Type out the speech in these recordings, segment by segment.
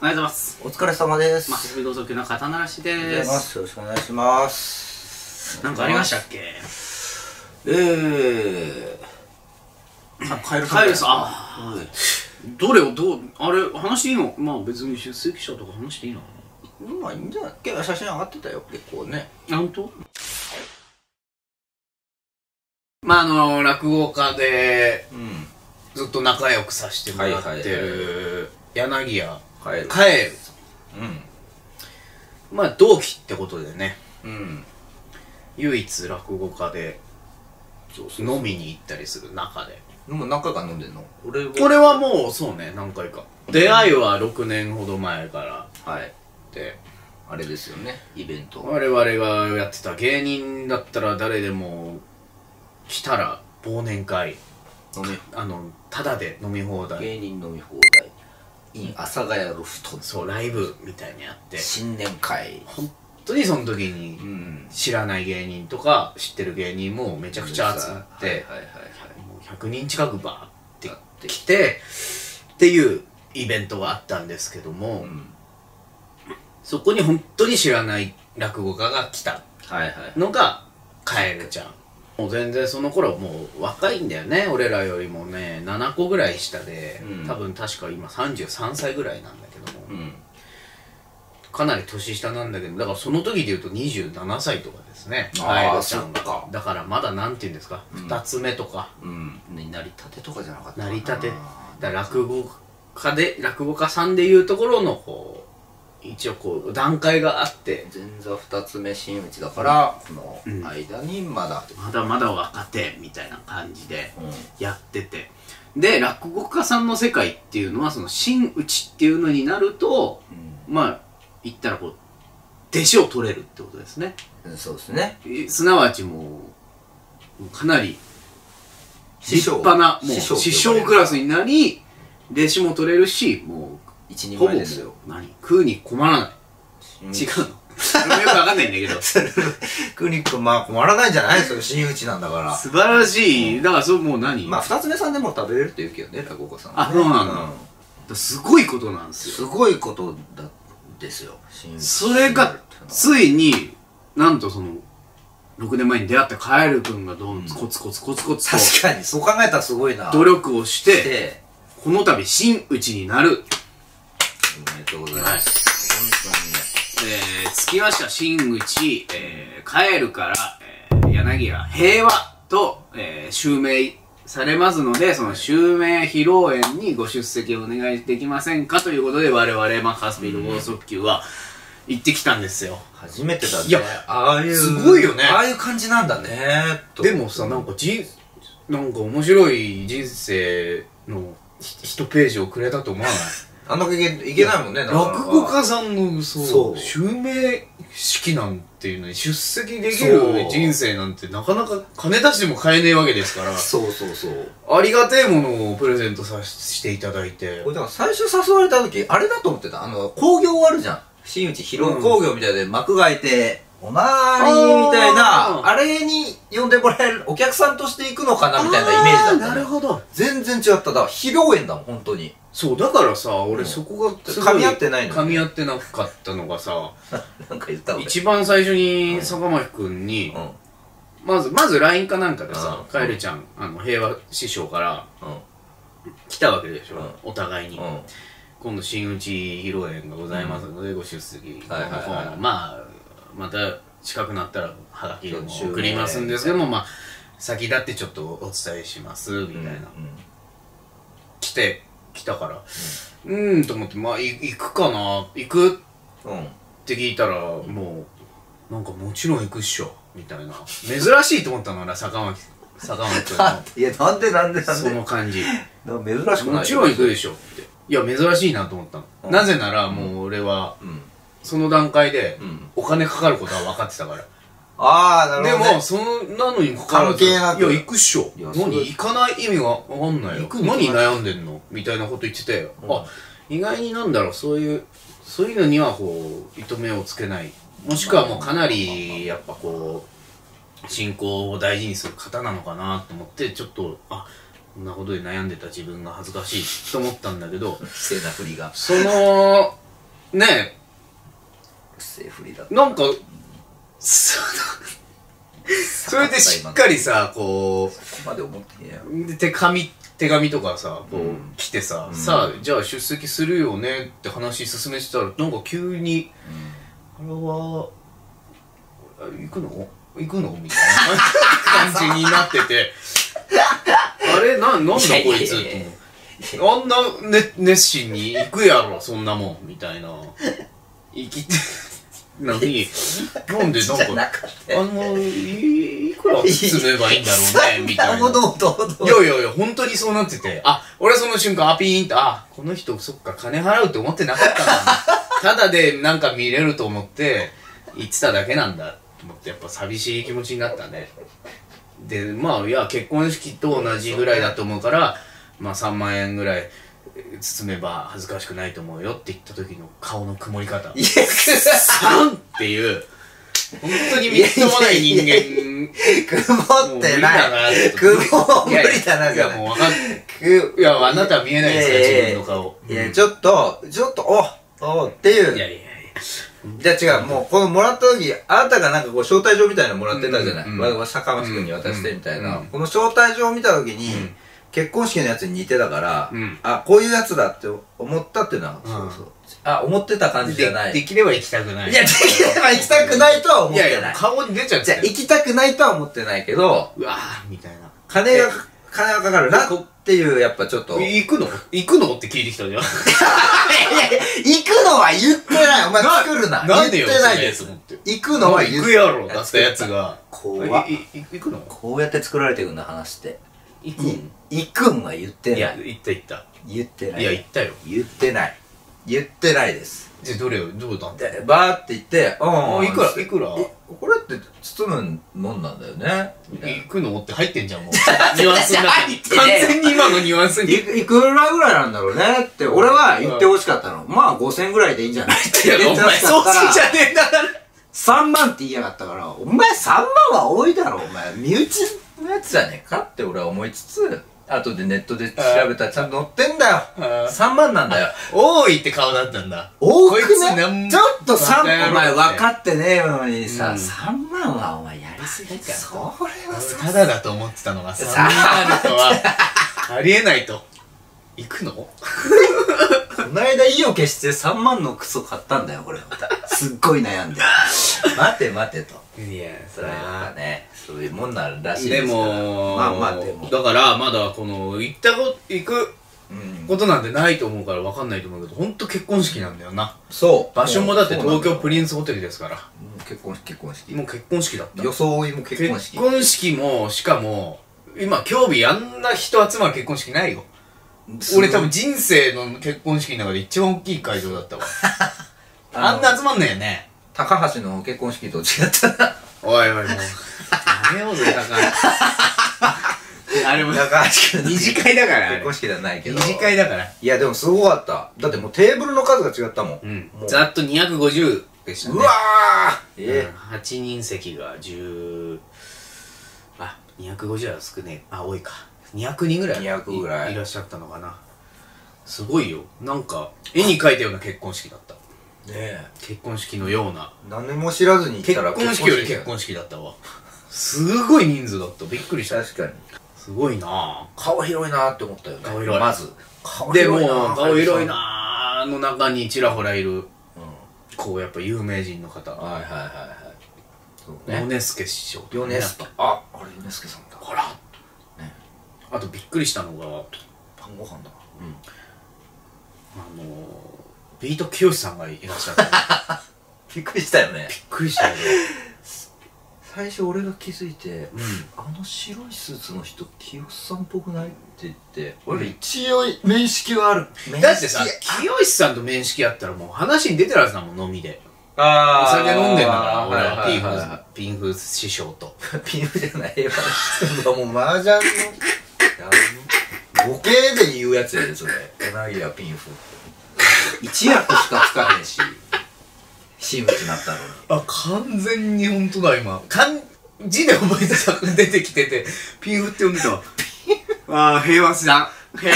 おはようございます。お疲れ様です。マシフ同族の肩慣らしです。よろしくお願いします。なんかありましたっけ？カエルさん。どれをどうあれ話していいの？まあ別に出席者とか話していいの？まあいいんじゃないっけ？写真上がってたよ結構ね。なんと？まあ落語家でずっと仲良くさせてもらってる柳家カエルさん、まあ同期ってことでね、唯一落語家で飲みに行ったりする中で。もう何回か飲んでんの？俺はもうそうね、何回か。出会いは6年ほど前からはいで、あれですよね、イベント我々がやってた芸人だったら誰でも来たら忘年会タダで飲み放題、芸人飲み放題阿佐ヶ谷ロフト、そうライブみたいにやって、新年会、本当にその時に知らない芸人とか知ってる芸人もめちゃくちゃ集まって、100人近くバーって来てっていうイベントがあったんですけども、そこに本当に知らない落語家が来たのがカエルちゃん。もう全然その頃もう若いんだよね、俺らよりもね7個ぐらい下で、多分確か今33歳ぐらいなんだけども、かなり年下なんだけど、だからその時でいうと27歳とかですね、カエルちゃんが。だからまだなんていうんですか、2つ目とか、なりたてとかじゃなかった、なりたてだから落語家さんでいうところのこう一応こう段階があって、前座2つ目真打ちだから、この間にまだ若手みたいな感じでやってて、で落語家さんの世界っていうのはその真打ちっていうのになると、まあ言ったらこう弟子を取れるってことですね。そうですね。すなわちもうかなり立派なもう師匠クラスになり、弟子も取れるし、もう一人前ですよ。何食うに困らない、違うのよくわかんないんだけど、食うにまあ困らないんじゃないですよ、真打ちなんだから。素晴らしい。だからそれもう何、まあ2つ目さんでも食べれるって言うけどね、落語家さん。あ、そうなんだ。すごいことなんですよ。すごいことだですよ。それがついになんとその6年前に出会ったカエル君がどんコツコツコツコツと、確かにそう考えたらすごいな、努力をしてこの度真打ちになる。おめでとうございます。つきました真打ちカエルから柳家平和と襲名されますので、その襲名披露宴にご出席をお願いできませんかということで、我々マハスピード剛速球は行ってきたんですよ。初めてだね。いや、ああいうすごいよね、ああいう感じなんだね。でもさ、なんか面白い人生の一ページをくれたと思わない？あんだけいけないもんね。落語家さんのそう襲名式なんていうのに出席できる人生なんてなかなか金出しても買えねえわけですから。そうそうそう、ありがてえものをプレゼントさせていただいて、俺だから最初誘われた時あれだと思ってた。興行あるじゃん、真打ち披露興行みたいで幕が開いておなーりみたいな、あれに呼んでもらえるお客さんとして行くのかなみたいなイメージだった。なるほど、全然違った。だから披露宴だもん本当に。そうだからさ、俺そこが噛み合ってないの、噛み合ってなかったのがさ、なんか言った一番最初に坂巻くんにまず LINE かなんかでさ、カエルちゃん平和師匠から来たわけでしょ、お互いに。今度真打ち披露宴がございますのでご出席、また近くなったらハガキを送りますんですけども、まあ先立ってちょっとお伝えしますみたいな、来たからと思って、まあ行くかな、行くって聞いたら、もうなんかもちろん行くっしょみたいな、珍しいと思ったのな、坂巻君の。いや、なんでその感じ珍しくない、もちろん行くでしょって。いや、珍しいなと思ったの。なぜならもう俺はその段階でお金かかることは分かってたから。ああ、なるほど。でもそんなのにもかかると、いや行くっしょ、何行かない意味が分かんないよ、何悩んでんのみたいなこと言ってて、あ、意外になんだろう、そういうのにはこう糸目をつけない、もしくはもうかなりやっぱこう信仰を大事にする方なのかなと思って、ちょっとあ、こんなことで悩んでた自分が恥ずかしいと思ったんだけど、不正な振りがそのねえなんかそれでしっかりさこう手紙とかさこう来てさ、さあじゃあ出席するよねって話進めてたらなんか急にあれは行くのみたいな感じになっててあれなんだこいつとあんな熱心に行くやろそんなもんみたいな。生きてなのになんでなんかいくら積めばいいんだろうねみたいな。いや本当にそうなってて、あ俺はその瞬間ピーンとあこの人そっか金払うって思ってなかったなただでなんか見れると思って言ってただけなんだと思ってやっぱ寂しい気持ちになったね。でまあいや結婚式と同じぐらいだと思うからまあ3万円ぐらい。包めば恥ずかしくないと思うよって言った時の顔の曇り方サンっていう本当にみっともない人間曇ってない曇りだなじゃないいやあなたは見えないですよ自分の顔いやちょっとおっていういやいやいやじゃあ違うもうこのもらった時あなたがなんかこう招待状みたいなのもらってたじゃない坂巻君に渡してみたいなこの招待状を見た時に結婚式のやつに似てたから、あ、こういうやつだって思ったっていうのは、あ、思ってた感じじゃない。できれば行きたくない。いや、できれば行きたくないとは思ってない。いやいや、顔に出ちゃって。じゃあ、行きたくないとは思ってないけど、うわー、みたいな。金がかかるなっていう、やっぱちょっと。行くのって聞いてきたじゃん。いやいや、行くのは言ってない。お前作るな。言ってないです。行くのは言ってない。行くやろ、だったやつが。行くのこうやって作られていくんだ、話って。行くんは言ってない。いや、言った。言ってない。いや、言ったよ。言ってないです。じゃあ、どうだったの？バーって言って、いくらこれって包むもんなんだよね。行くのって入ってんじゃん、もう。ニュアンスになって。完全に今のニュアンスに。いくらぐらいなんだろうねって、俺は言ってほしかったの。まあ、5000ぐらいでいいんじゃないって言ってほしかったから。そうじゃねえんだから。3万って言いやがったから、お前3万は多いだろ、お前。身内のやつじゃねえかって俺は思いつつ、後でネットで調べたらちゃんと載ってんだよ。3万なんだよ。多いって顔だったんだ。多くね。ちょっと3万、お前分かってねえのにさ、3万はお前やりすぎか。それはさ。ただだと思ってたのが3万あるとは、ありえないと。行くの？この間意を決して3万のクソ買ったんだよ、これ。すっごい悩んで。待てと。いや、それはね。そういうもんならしいですから。でも、まあだからまだこの行くことなんてないと思うから分かんないと思うけど、本当結婚式なんだよな。そう。場所もだって東京プリンスホテルですから。結婚式。もう結婚式だった。装いも結婚式。結婚式もしかも今興味あんな人集まる結婚式ないよ。俺多分人生の結婚式の中で一番大きい会場だったわ。あんな集まんないよね。高橋の結婚式と違ったな。おいもう。やめようぜ、高橋。あれも、高橋君。二次会だから。結婚式ではないけど。二次会だから。いや、でもすごかった。だってもうテーブルの数が違ったもん。ざっと250でしたね。うわー！ 8 人席が10、あ、250は少ねえ。あ、多いか。200人ぐらい200ぐらいいらっしゃったのかな。すごいよ。なんか、絵に描いたような結婚式だった。結婚式のような。何も知らずに行ったら結婚式より結婚式だったわ。すごい人数だった。びっくりした。確かに。すごいなぁ。顔広いなぁって思ったよね。顔広い。まず。でも、顔広いなぁの中にちらほらいる、こう、やっぱ有名人の方。はい。ヨネスケ師匠。ヨネスケ。あ、あれヨネスケさんだ。ほら。あとびっくりしたのが、晩ご飯だ。ビートきよしさんがいらっしゃった。びっくりしたよね。びっくりしたよね。最初俺が気づいて、あの白いスーツの人、きよしさんっぽくない？って言って、俺一応面識はある。だってさ、きよしさんと面識あったらもう話に出てるはずだもん、飲みで。お酒飲んでんだから、俺はピンフ師匠と。ピンフじゃないよ。もう麻雀の、ボケで言うやつやで、それ。柳やピンフ。一役しかつかへんし、真打ちになったのに。あ、完全に本当だ、今。漢字で覚えてたの出てきてて、ピンフって呼んでたわ。ああ、平和師匠。平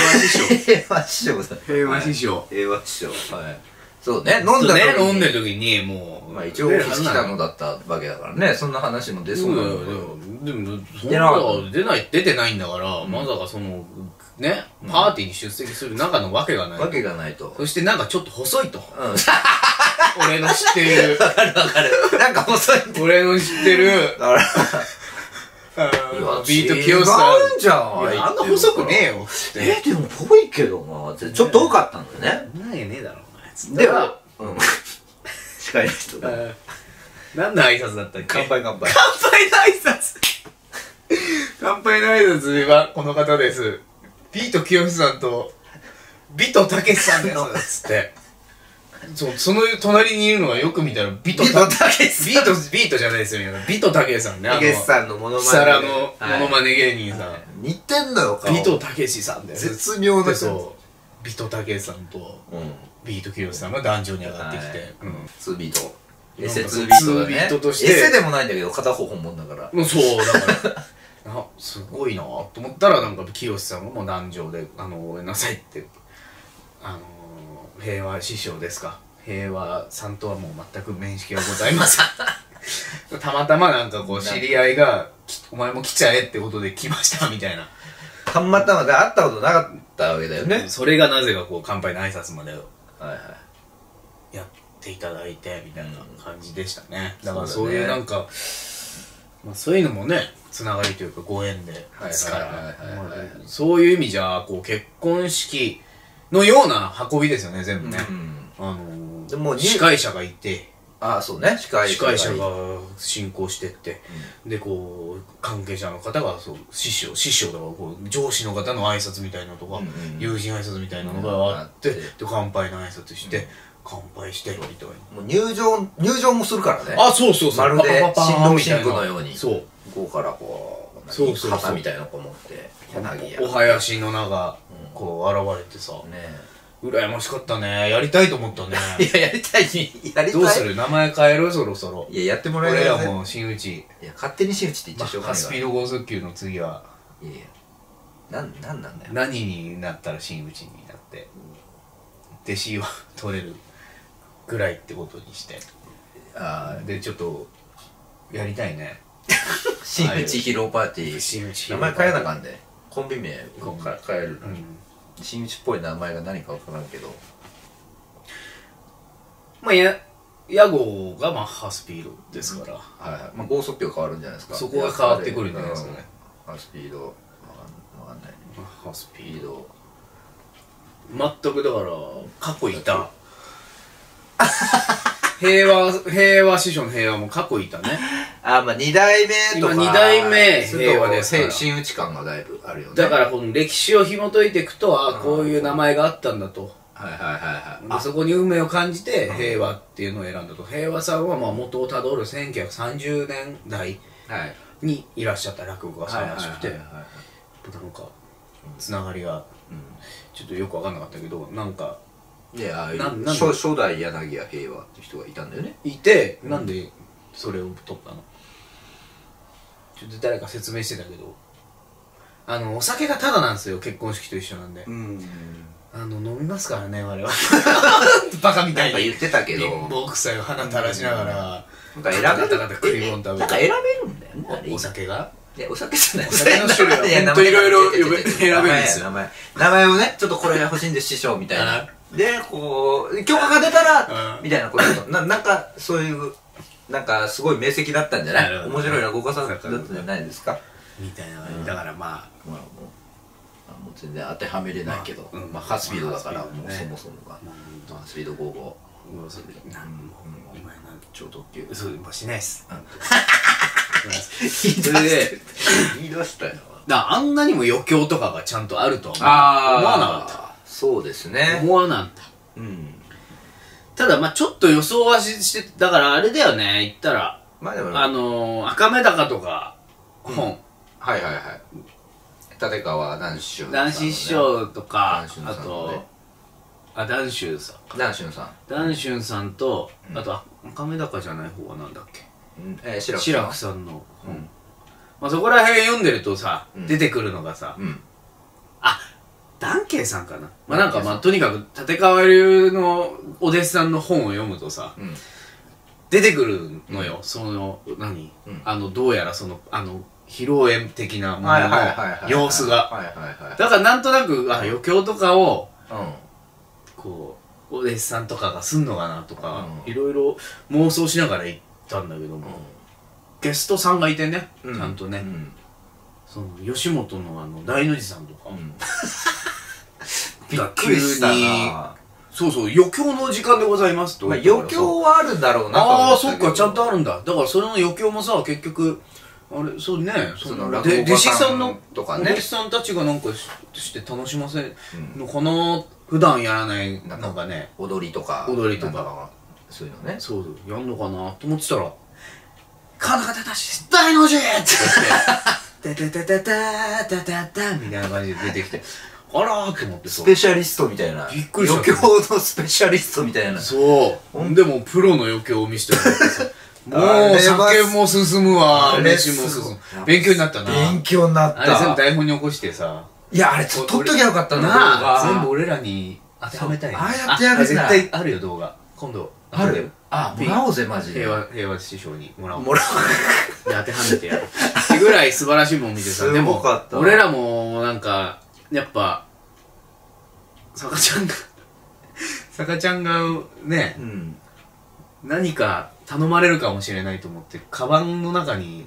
和師匠だ。平和師匠。平和師匠。はい。そうね、飲んでる時にもう、まあ一応オフィス来たのだったわけだからね、そんな話も出そうなのでもそんなの出てないんだから、まさかそのね、パーティーに出席する中のわけがない、わけがないと。そしてなんかちょっと細いと、俺の知ってる、わかるわかる、なんか細いって、俺の知ってるビート清さんじゃん、あんな細くねえよ。でもぽいけどな、ちょっと多かったんだよね。なんやねえだろお前。では近い人が何の挨拶だったっけ。乾杯乾杯乾杯の挨拶、乾杯の挨拶はこの方です、ビート清さんとビトたけしさんですつって、その隣にいるのがよく見たらビトたけし、ビートじゃないですよね、ビトたけしさんね、たけしさんのモノマネ、さらのモノマネ芸人さん、似てんのよ顔、ビトたけしさんです、絶妙ですよ。ビトたけしさんとビートきよしさんが壇上に上がってきて、2ビート、エセ2ビートだね、エセでもないんだけど片方本物だから、そうだから、すごいなと思ったら、なんかきよしさんがもう壇上で「ごめんなさい」って、平和師匠ですか、平和さんとはもう全く面識はございませんたまたまなんかこう知り合いが「お前も来ちゃえ」ってことで来ましたみたいな、たまたまで会ったことなかったわけだよね。それがなぜかこう乾杯の挨拶までやっていただいてみたいな感じでしたね。だからそういうなんかそういうのもね、つながりというかご縁でですから、そういう意味じゃこう結婚式のような運びですよね、全部ね。司会者がいて、ああそうね、司会者が進行してって、でこう関係者の方がそう師匠だからこう上司の方の挨拶みたいなのとか、友人挨拶みたいなのがあって、で乾杯の挨拶して、乾杯してみたいな、入場もするからね。あそうそうそう、まるで新郎新婦のように、そうこうからこう旗みたいなのを持って、お囃子の名がこう現れてさ、羨ましかったね。やりたいと思ったね。いや、やりたい、やりたい。どうする？名前変える？そろそろ。いや、やってもらえるよ。俺らも真打ち。いや、勝手に真打ちって言っちゃしょうがない。スピード剛速球の次は。いやいや。なんだよ。何になったら真打ちになって、弟子は取れるぐらいってことにして。ああ、で、ちょっと、やりたいね。真打ち披露パーティー。真打ち。名前変えなあかんで。コンビ名変えるのに。真打ちっぽい名前が何か分からんけど、まあ屋号がマッハスピードですから、はい、まあ剛速球が変わるんじゃないですか。そこが変わってくるんじゃないですかね。マッハスピード分かんない、マッハスピード全くだから過去いた平和師匠の平和も過去いたね。あ、まあ2代目とか今2代目平和ですから、真打ち感がだいぶあるよね。だからこの歴史を紐解いていくと、あこういう名前があったんだと、はいはいはいはい、そこに運命を感じて平和っていうのを選んだと。平和さんはまあ元をたどる1930年代にいらっしゃった落語家さんらしくて、なんかつながりがちょっとよく分かんなかったけど、なんかいや、初代柳家平和って人がいたんだよね。いて、なんでそれを取ったの？ちょっと誰か説明してたけど、お酒がタダなんですよ、結婚式と一緒なんで。飲みますからね、我々。バカみたいに。なんか言ってたけど。貧乏くさい鼻垂らしながら、なんか選べるんだよね。なんか選べるんだよね、お酒が。いや、お酒じゃない。お酒の種類は、ほんといろいろ選べるんですよ。名前をね、ちょっとこれ欲しいんです、師匠みたいな。で、こう、許可が出たら、みたいなこと、なんか、そういう、なんか、すごい名跡だったんじゃない、面白い落語家さんだったんじゃないですかみたいな。だからまあ、もう全然当てはめれないけど、まあ、ハスピードだから、もうそもそもが。ハスピード5号。今やな、超特急。そう、もうしないっす。それで、言い出したよ。あんなにも余興とかがちゃんとあるとは思わなかった。そうですね。思わなんだ。うん。ただまあちょっと予想はして、だからあれだよね、言ったら。まあでも赤目高とか、本。はいはいはい。立川談志師匠。談志師匠とか、あと、あ、談春さん。談春さん。談春さんと、あと赤目高じゃない方はなんだっけ。志らくさんの本。まあそこら辺読んでるとさ、出てくるのがさ、あダンケイさんかな、まあなんかまあとにかく立川流のお弟子さんの本を読むとさ、うん、出てくるのよ、うん、その何、うん、どうやらその披露宴的なものの様子が、だからなんとなく余興とかを、うん、こうお弟子さんとかがすんのかなとか、うん、いろいろ妄想しながら行ったんだけども、うん、ゲストさんがいてね、ちゃんとね、うんうん、その吉本の大の字さんとか、うんびっくりしたな。そうそう、余興の時間でございますと。まあ余興はあるだろうな。ああ、そっか、ちゃんとあるんだ。だからそれの余興もさ、結局あれ、そうね、その弟子さんのとかね、弟子さんたちがなんかして楽しませるのかな。普段やらないなんかね、踊りとかそういうのね、そうやんのかなと思ってたら、カナカタタシ大の字って言って、タタタタタタタみたいな感じで出てきて。あらーって思って、スペシャリストみたいな、びっくりした。余興のスペシャリストみたいな。そうでもプロの余興を見せてもらってさ、もう酒も進むわ、飯も進む。勉強になったな。勉強になった。あれ全部台本に起こしてさ、いやあれ撮っときゃよかったな。全部俺らに当てはめたい。ああやってやるんだ。絶対あるよ動画。今度あるよ。あもらおうぜマジで。平和師匠にもらおう。もらおう。当てはめてやる。ってぐらい素晴らしいもん見てさ、でも俺らもなんか。やっぱ坂ちゃんがね、うん、何か頼まれるかもしれないと思ってカバンの中に、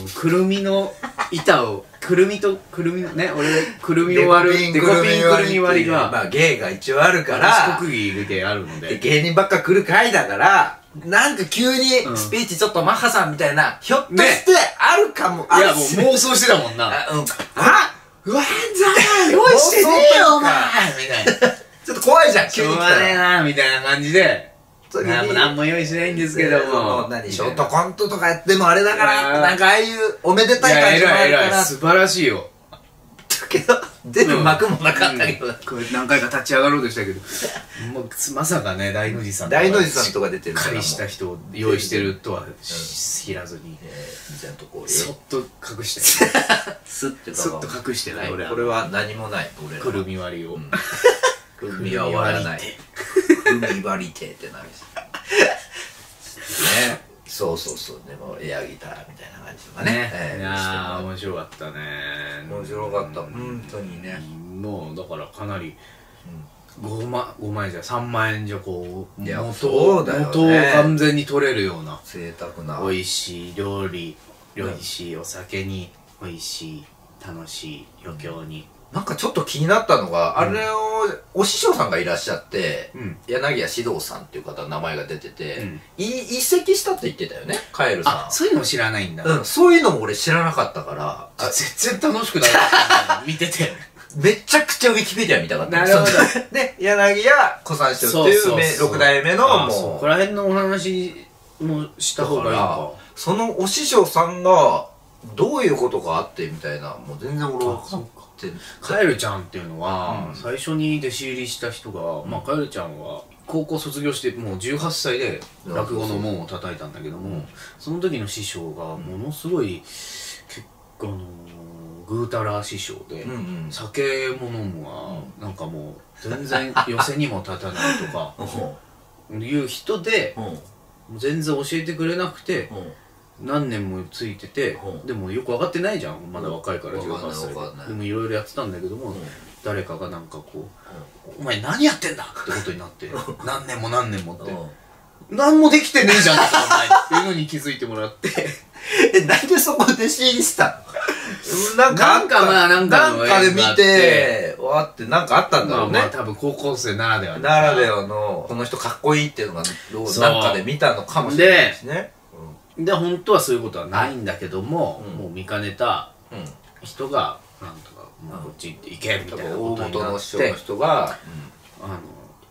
うん、くるみの板をくるみのね俺くるみを割るデコピンくるみ割りがまあ芸が一応あるから国技であるので芸人ばっか来る回だからなんか急にスピーチちょっとマッハさんみたいな、うん、ひょっとしてあるかも、ね、いやもう妄想してたもんなあ、うん、あうわんざー用意してねえよお前みたいなちょっと怖いじゃん急に来たらしょうがねえなみたいな感じで何も用意しないんですけどもショートコントとかやってもあれだからなんかああいうおめでたい感じもあるから素晴らしいよだけど全部幕もなかったけど何回か立ち上がろうとしたけどまさかね大の字さんとか出てるからしっかりした人を用意してるとは知らずにそっと隠してスッと隠してない俺これは何もない俺くるみ割りをくるみは割らないくるみ割りてってなるねそうそうそうでもエアギターみたいな感じとかねいや面白かったね面白かった本当にねもうだからかなり5万円じゃ3万円じゃこう元を完全に取れるような贅沢な美味しい料理美味しいお酒に美味しい楽しい余興になんかちょっと気になったのが、うん、あれをお師匠さんがいらっしゃって、うん、柳家獅童さんっていう方の名前が出てて、うん、移籍したって言ってたよねカエルさん。あ、そういうの知らないんだ、うん、そういうのも俺知らなかったから全然楽しくない見ててめちゃくちゃウィキペディア見たかったなるほどで柳家小三師匠っていう6代目のもうこら辺のお話もした方がいいかそのお師匠さんがどういうことがあってみたいなもう全然俺は分かんないカエルちゃんっていうのは最初に弟子入りした人がまあカエルちゃんは高校卒業してもう18歳で落語の門を叩いたんだけどもその時の師匠がものすごい結構ぐうたら師匠で酒も飲むわなんかもう全然寄せにも立たないとかいう人で全然教えてくれなくて。何年もついててでもよく分かってないじゃんまだ若いから18歳でもいろいろやってたんだけども誰かがなんかこう「お前何やってんだ!」ってことになって何年も何年もって「何もできてねえじゃん」っていうのに気づいてもらってえなんでそこでシーンしたのなんかまあなんかで見てわってなんかあったんだろうね多分高校生ならではのこの人かっこいいっていうのがなんかで見たのかもしれないしねで本当はそういうことはないんだけども、もう見かねた人がなんとかこっち行って行けみたいなことになって人が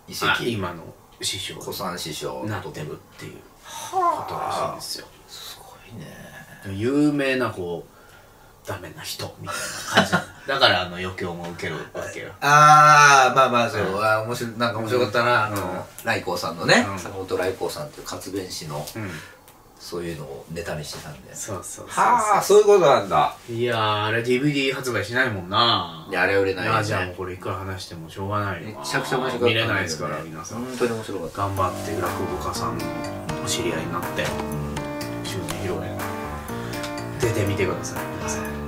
移籍今の師匠小三師匠になってるっていうことらしいんですよ。すごいね。有名なこうダメな人みたいな感じだから余興も受けるわけよ。ああまあまあそうあ面白なんか面白かったな来光さんのね坂本来光さんっていう活弁士の。そういうのをネタにしてたんで。そうそうそう。はあ、そういうことなんだ。いやー、あれ DVD 発売しないもんな。いや、あれ売れないよね。じゃあもうこれいくら話してもしょうがないよな。めちゃくちゃ面白かった。見れないですから、皆さん。本当に面白かった。頑張って落語家さんお知り合いになって、周年披露宴出てみてください。